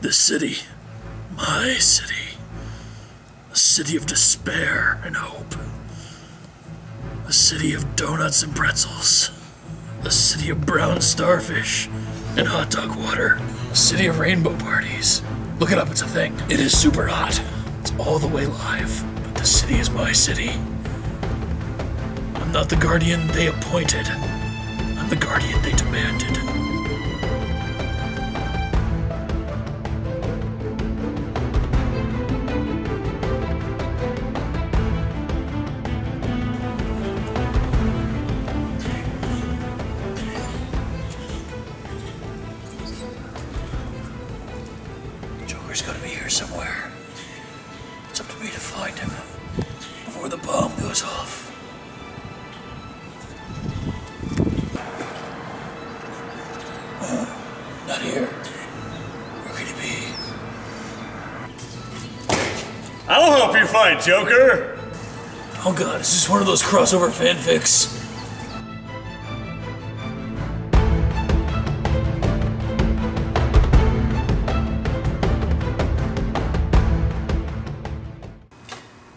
This city, my city, a city of despair and hope, a city of donuts and pretzels, a city of brown starfish and hot dog water, a city of rainbow parties. Look it up, it's a thing. It is super hot. It's all the way live, but this city is my city. I'm not the guardian they appointed. I'm the guardian they demanded. Joker! Oh god, is this one of those crossover fanfics?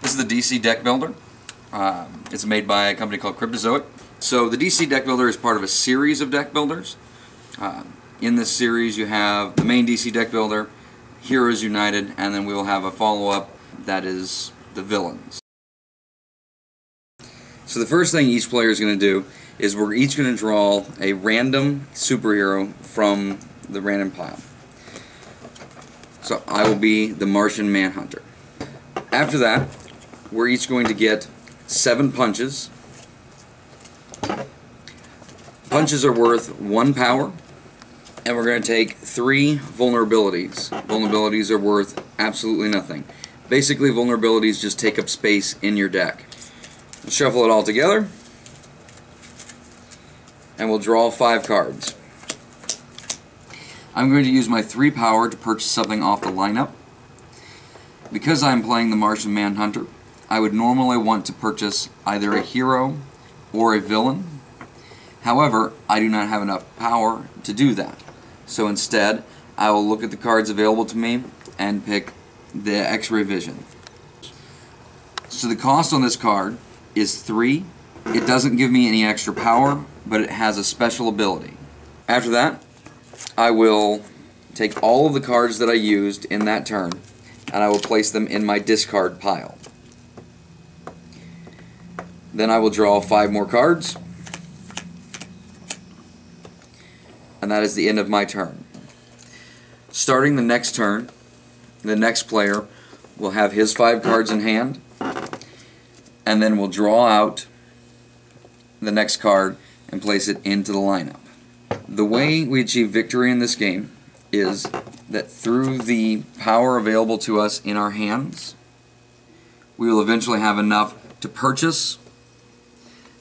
This is the DC Deck Builder. It's made by a company called Cryptozoic. So the DC Deck Builder is part of a series of deck builders. In this series you have the main DC Deck Builder, Heroes United, and then we will have a follow-up that is the villains. So the first thing each player is going to do is we're each going to draw a random superhero from the random pile. So I will be the Martian Manhunter. After that, we're each going to get 7 punches. Punches are worth 1 power, and we're going to take 3 vulnerabilities. Vulnerabilities are worth absolutely nothing. Basically, vulnerabilities just take up space in your deck. We'll shuffle it all together, and we'll draw 5 cards. I'm going to use my 3 power to purchase something off the lineup. Because I'm playing the Martian Manhunter, I would normally want to purchase either a hero or a villain. However, I do not have enough power to do that. So instead, I will look at the cards available to me and pick the X-ray vision. So the cost on this card is 3. It doesn't give me any extra power, but it has a special ability. After that, I will take all of the cards that I used in that turn, and I will place them in my discard pile. Then I will draw 5 more cards, and that is the end of my turn. Starting the next turn, the next player will have his 5 cards in hand, and then will draw out the next card and place it into the lineup. The way we achieve victory in this game is that through the power available to us in our hands, we will eventually have enough to purchase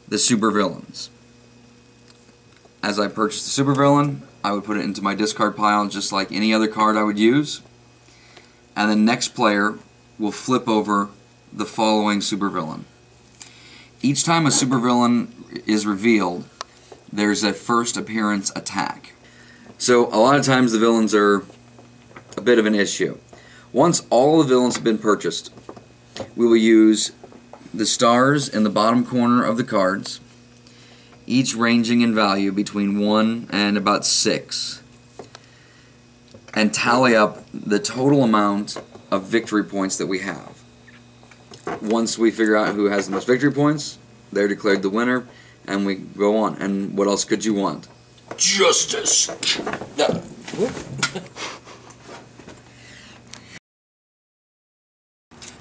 the supervillains. As I purchase the supervillain, I would put it into my discard pile just like any other card I would use. And the next player will flip over the following supervillain. Each time a supervillain is revealed, there's a first appearance attack. So a lot of times the villains are a bit of an issue. Once all the villains have been purchased, we will use the stars in the bottom corner of the cards, each ranging in value between 1 and about 6. And tally up the total amount of victory points that we have. Once we figure out who has the most victory points, they're declared the winner, and we go on. And what else could you want? Justice!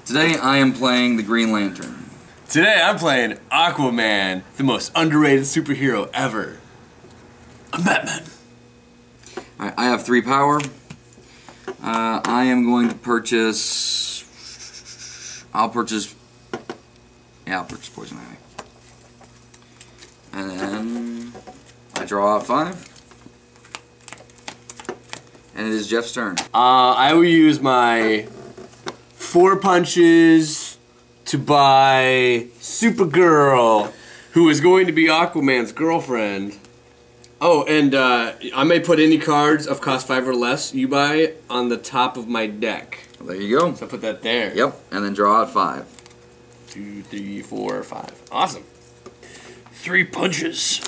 Today I am playing the Green Lantern. Today I'm playing Aquaman, the most underrated superhero ever. I'm Batman. All right, I have 3 power. I am going to purchase... I'll purchase Poison Ivy. And then I draw out 5. And it is Jeff's turn. I will use my 4 punches to buy Supergirl, who is going to be Aquaman's girlfriend. Oh, and I may put any cards of cost 5 or less you buy on the top of my deck. Well, there you go. So put that there. Yep, and then draw out 5. 2, 3, 4, 5. Awesome. 3 punches.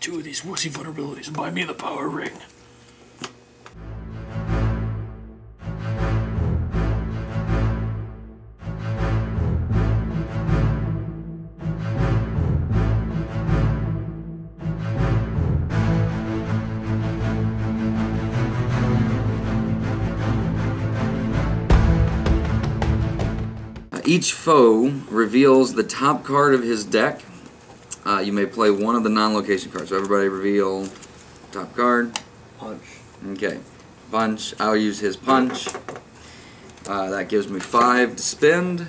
2 of these wussy vulnerabilities and buy me the power ring. Each foe reveals the top card of his deck. You may play one of the non-location cards. So everybody reveal top card. Punch. Okay. Punch. I'll use his punch. That gives me 5 to spend.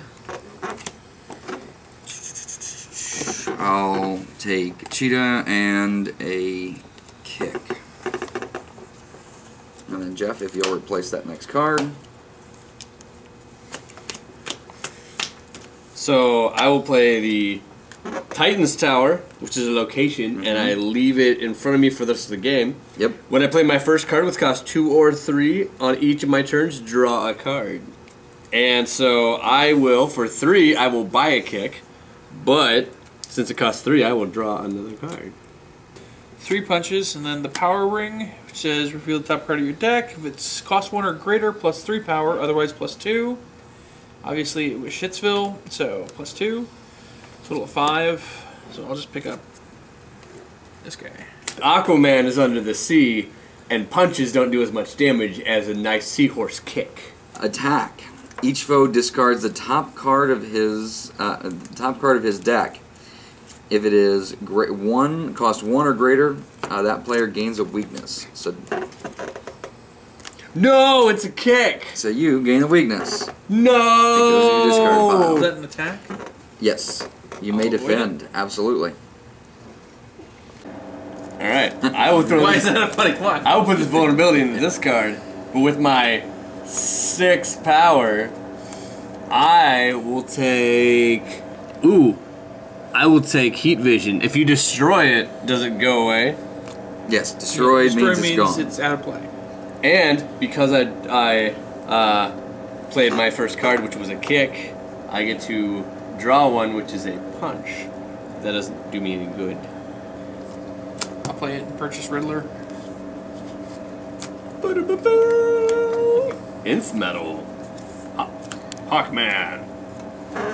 I'll take Cheetah and a kick. And then Jeff, if you'll replace that next card. So I will play the Titans Tower, which is a location, and I leave it in front of me for the rest of the game. Yep. When I play my first card, which costs 2 or 3 on each of my turns, draw a card. And so I will, for 3, I will buy a kick, but since it costs 3, I will draw another card. 3 punches, and then the power ring, which says reveal the top card of your deck. If it's cost 1 or greater, plus 3 power, otherwise plus 2. Obviously, it was Shitsville, so plus 2, total of 5, so I'll just pick up this guy. Aquaman is under the sea, and punches don't do as much damage as a nice seahorse kick. Attack. Each foe discards the top card of his deck. If it is cost 1 or greater, that player gains a weakness. So. No, it's a kick. So you gain a weakness. No. Because you discard 5. Is that an attack? Yes. You may defend. Wait. Absolutely. All right. I will throw. Why is that a funny clock? I will put this vulnerability in the discard, but with my 6 power, I will take. Ooh, I will take Heat Vision. If you destroy it, does it go away? Yes. Destroyed means it's gone. It's out of play. And because I played my first card, which was a kick, I get to draw one, which is a punch. That doesn't do me any good. I'll play it and purchase Riddler. Inf metal. Hawkman.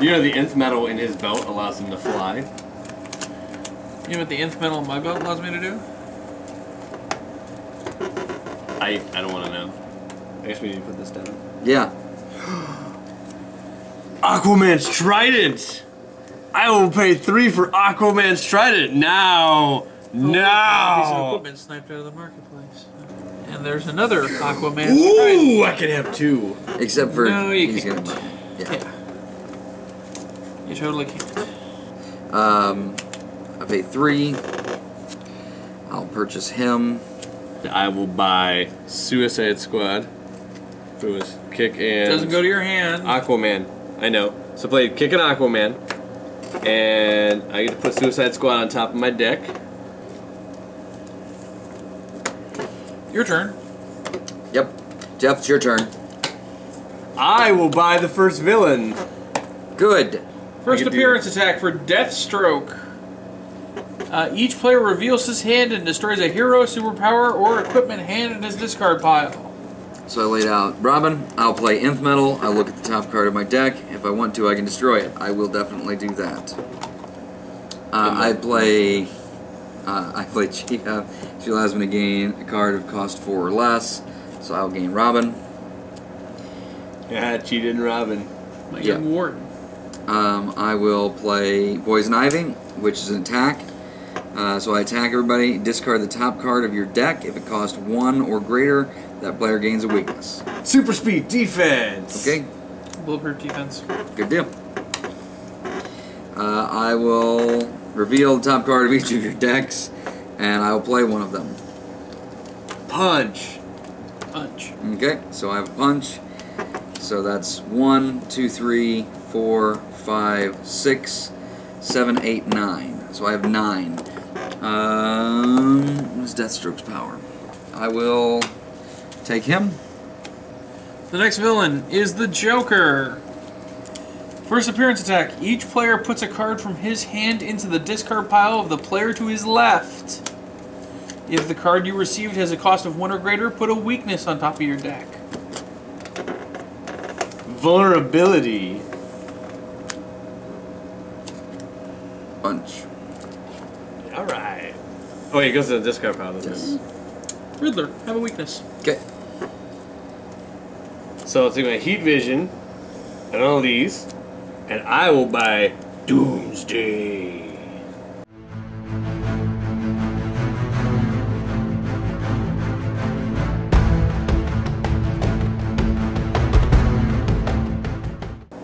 You know the Nth metal in his belt allows him to fly. You know what the Nth metal in my belt allows me to do? I don't want to know. I guess we need to put this down. Yeah. Aquaman's Trident! I will pay 3 for Aquaman's Trident now! Now! Piece of equipment sniped out of the marketplace. And there's another Aquaman's Trident. Ooh, I can have 2. Except for... No, you can't. Yeah. You totally can't. I pay 3. I'll purchase him. I will buy Suicide Squad. It was kick and... Doesn't go to your hand. Aquaman. I know. So play kick and Aquaman. And I get to put Suicide Squad on top of my deck. Your turn. Yep. Jeff, it's your turn. I will buy the first villain. Good. First appearance attack for Deathstroke. Each player reveals his hand and destroys a hero, superpower, or equipment hand in his discard pile. So I laid out Robin. I'll play Nth metal. I'll look at the top card of my deck. If I want to, I can destroy it. I will definitely do that. I play Cheetah. She allows me to gain a card of cost 4 or less. So I'll gain Robin. Yeah, Cheetah and Robin. My young warden. I will play Poison Ivy, which is an attack. So I attack everybody, discard the top card of your deck. If it costs 1 or greater, that player gains a weakness. Super speed defense! Okay. Bulletproof defense. Good deal. I will reveal the top card of each of your decks, and I will play one of them. Punch! Punch. Okay, so I have a punch. So that's 1, 2, 3, 4, 5, 6, 7, 8, 9. So I have 9. What's Deathstroke's power? I will take him. The next villain is the Joker. First appearance attack. Each player puts a card from his hand into the discard pile of the player to his left. If the card you received has a cost of 1 or greater, put a weakness on top of your deck. Vulnerability. Punch. Alright. Oh, yeah, it goes to the discard pile, doesn't it? Yes. Riddler, have a weakness. Okay. So I'll take my Heat Vision, and all these, and I will buy Doomsday.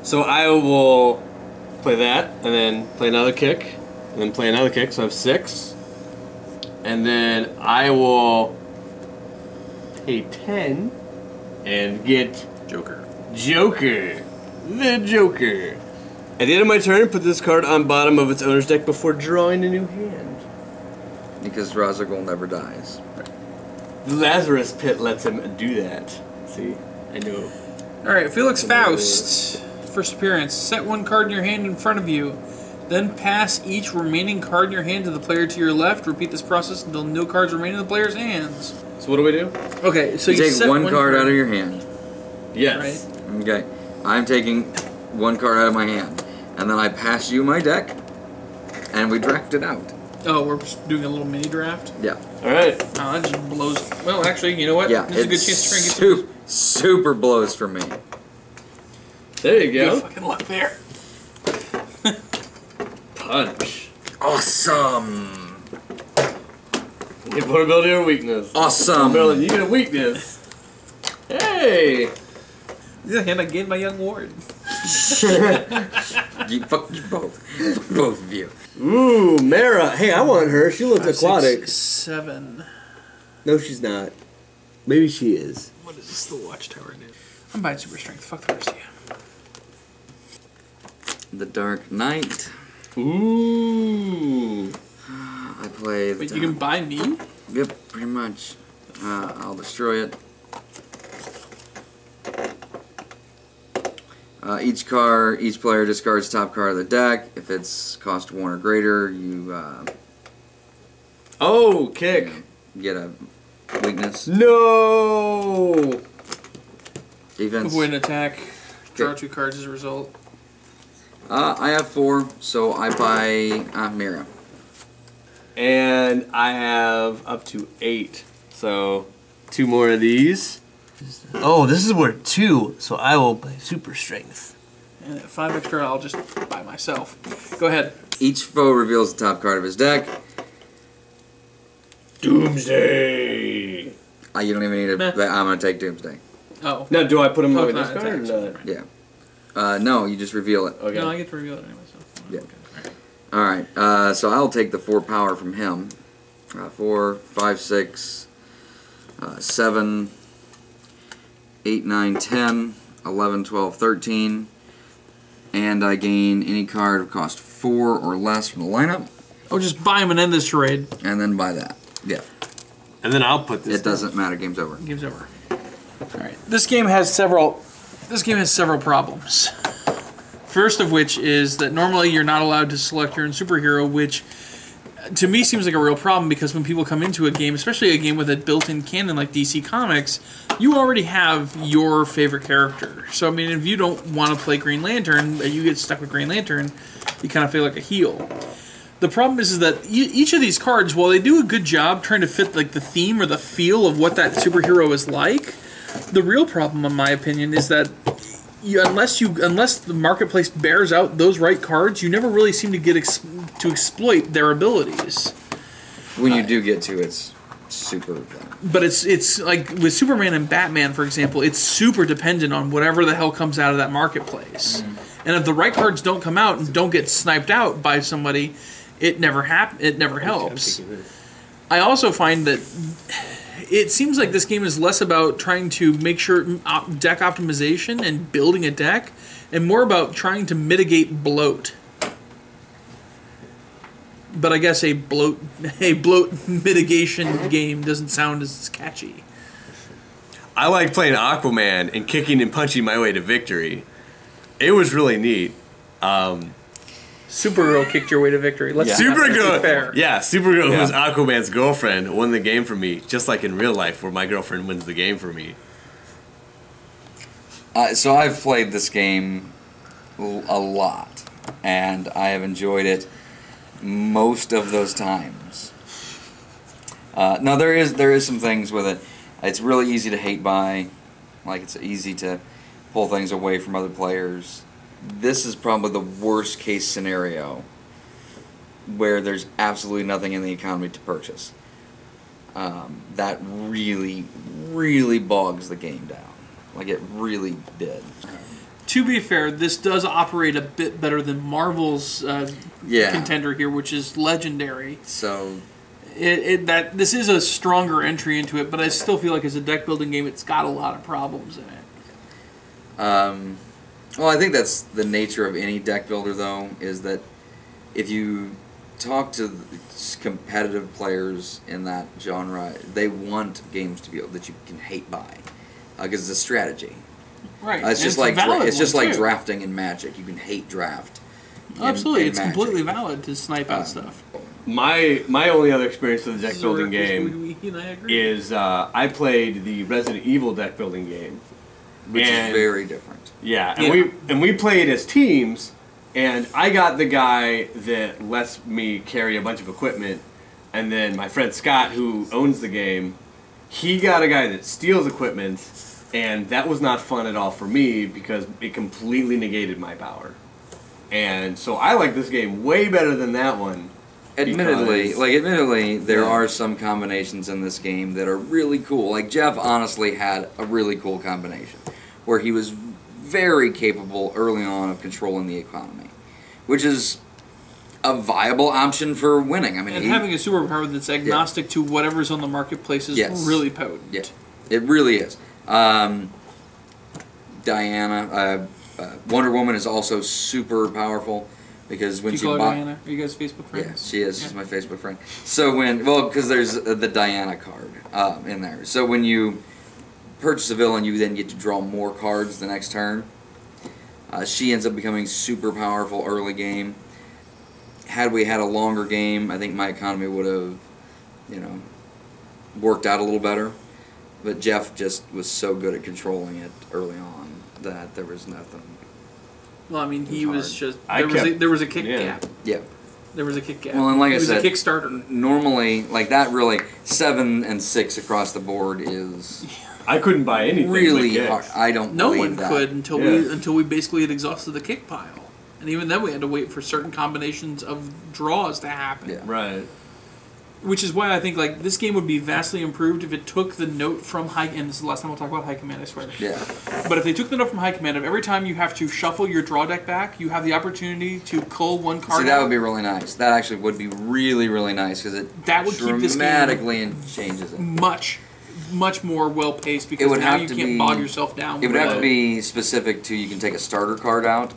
So I will play that, and then play another kick, and then play another kick, so I have 6. And then I will pay 10 and get Joker. Joker. The Joker. At the end of my turn, put this card on bottom of its owner's deck before drawing a new hand. Because Razagul never dies. Right. The Lazarus pit lets him do that. See? I know. Alright, Felix Faust. First appearance. Set one card in your hand in front of you. Then pass each remaining card in your hand to the player to your left. Repeat this process until no cards remain in the player's hands. So what do we do? Okay, so you take one card out of your hand. Yes. Right? Okay. I'm taking one card out of my hand. And then I pass you my deck, and we draft it out. Oh, we're doing a little mini draft? Yeah. Alright. Oh, that just blows. Well, actually, you know what? Yeah, this is a good chance to try and get some... Super blows for me. There you go. Good fucking luck there. Punch. Awesome. You get vulnerability or weakness? Awesome. You get a weakness. Hey. This is the hand I gave my young ward. Fuck you both. Fuck both of you. Ooh, Mera. Hey, I want her. She looks aquatic. 6, 7. No, she's not. Maybe she is. What is this? The Watchtower dude. I'm buying super strength. Fuck the rest of you. The Dark Knight. Ooh. I play. Wait, you can buy me? Yep, pretty much. I'll destroy it. Each player discards top card of the deck. If it's cost 1 or greater, you. Oh, kick! You know, get a weakness. No. Defense. Win attack. Draw 2 cards as a result. I have 4, so I buy Mera. And I have up to 8, so 2 more of these. Oh, this is worth 2, so I will buy super strength. And at 5 extra, I'll just buy myself. Go ahead. Each foe reveals the top card of his deck. Doomsday! You don't even need to... I'm going to take Doomsday. Oh. Now, do I put him over this card or not? Yeah. No, you just reveal it. Okay. No, I get to reveal it anyway. So. Yeah. Okay. All right. So I'll take the 4 power from him. 4, 5, 6, 7, 8, 9, 10, 11, 12, 13. And I gain any card of cost 4 or less from the lineup. Oh, just buy him and end this charade. And then buy that. Yeah. And then I'll put this down. It doesn't matter. Game's over. Game's over. All right. This game has several problems. First of which is that normally you're not allowed to select your own superhero, which to me seems like a real problem because when people come into a game, especially a game with a built-in canon like DC Comics, you already have your favorite character. So, I mean, if you don't want to play Green Lantern, you get stuck with Green Lantern, you kind of feel like a heel. The problem is that each of these cards, while they do a good job trying to fit like the theme or the feel of what that superhero is like, the real problem, in my opinion, is that unless the marketplace bears out those right cards, you never really seem to get exploit their abilities. When you do get to, it's super. But it's like with Superman and Batman, for example, it's super dependent on whatever the hell comes out of that marketplace. Mm-hmm. And if the right cards don't come out and don't get sniped out by somebody, it never helps. I also find that. It seems like this game is less about trying to make sure deck optimization and building a deck, and more about trying to mitigate bloat. But I guess a bloat mitigation game doesn't sound as catchy. I liked playing Aquaman and kicking and punching my way to victory. It was really neat. Supergirl kicked your way to victory. Supergirl, who was Aquaman's girlfriend, won the game for me, just like in real life where my girlfriend wins the game for me. So I've played this game a lot, and I have enjoyed it most of those times. Now there is some things with it. It's really easy to hate by, like it's easy to pull things away from other players. This is probably the worst case scenario where there's absolutely nothing in the economy to purchase. That really, really bogs the game down. Like it really did. To be fair, this does operate a bit better than Marvel's contender here, which is Legendary. So this is a stronger entry into it, but I still feel like as a deck building game, it's got a lot of problems in it. Well, I think that's the nature of any deck builder, though, is that if you talk to competitive players in that genre, they want games to be that you can hate by, because it's a strategy. Right. It's just like drafting in Magic. You can hate draft. Absolutely, it's completely valid to snipe out stuff. My only other experience with the deck building game is I played the Resident Evil deck building game, which is very different. Yeah, and we played as teams, and I got the guy that lets me carry a bunch of equipment, and then my friend Scott, who owns the game, he got a guy that steals equipment. And that was not fun at all for me because it completely negated my power. And so I like this game way better than that one. Admittedly, there are some combinations in this game that are really cool. Like Jeff honestly had a really cool combination where he was very capable early on of controlling the economy, which is a viable option for winning. I mean, and having a superpower that's agnostic to whatever's on the marketplace is really potent. Yeah, it really is. Diana, Wonder Woman is also super powerful because when you call her Diana? Are you guys Facebook friends? Yeah, she is. Yeah. She's my Facebook friend. So because there's the Diana card in there. So when you purchase a villain, you then get to draw more cards the next turn. She ends up becoming super powerful early game. Had we had a longer game, I think my economy would have, worked out a little better. But Jeff just was so good at controlling it early on that there was nothing. Well, I mean, he was just... there was a kick gap. Yeah. There was a kick gap. Well, and like I said... It was a Kickstarter. Normally, like that really, 7 and 6 across the board is... I couldn't buy anything. Really hard. I don't believe that. No one could until we basically had exhausted the kick pile. And even then we had to wait for certain combinations of draws to happen. Yeah. Right. Which is why I think this game would be vastly improved if it took the note from High Command. And this is the last time we'll talk about High Command, I swear. Yeah. But if they took the note from High Command of every time you have to shuffle your draw deck back, you have the opportunity to cull one card. See, that would be really nice. That actually would be really, really nice because it would dramatically keep this game changes it. Much more well paced because now you can't bog yourself down. It would have to be specific to you can take a starter card out.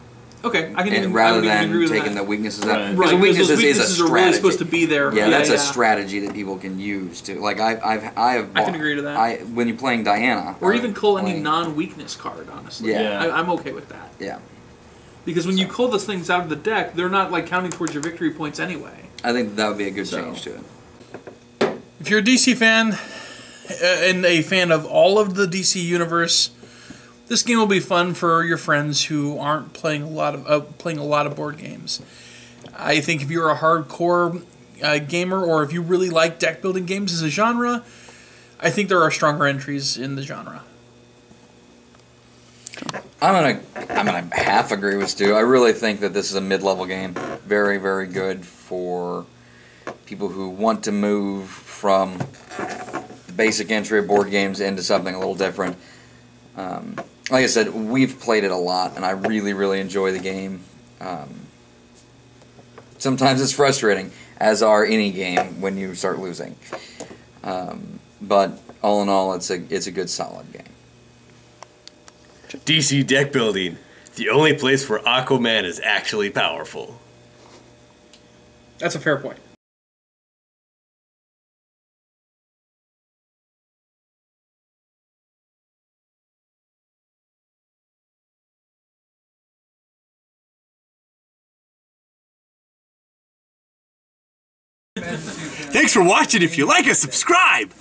Okay, I can rather than taking the weaknesses out. Right. Because the weaknesses is a strategy. Are really supposed to be there. Yeah, that's a strategy that people can use to. Like I have. I can agree to that. When you're playing Diana, or even cull any non-weakness card. Honestly, I'm okay with that. Yeah. Because when you cull those things out of the deck, they're not counting towards your victory points anyway. I think that would be a good change to it. If you're a DC fan and a fan of all of the DC universe. This game will be fun for your friends who aren't playing a lot of board games. I think if you're a hardcore gamer or if you really like deck building games as a genre, I think there are stronger entries in the genre. I'm gonna half agree with Stu. I really think that this is a mid-level game, very very good for people who want to move from the basic entry of board games into something a little different. Like I said, we've played it a lot, and I really, really enjoy the game. Sometimes it's frustrating, as are any game when you start losing. But all in all, it's a good, solid game. DC Deck Building, the only place where Aquaman is actually powerful. That's a fair point. Thanks for watching. If you like us, subscribe!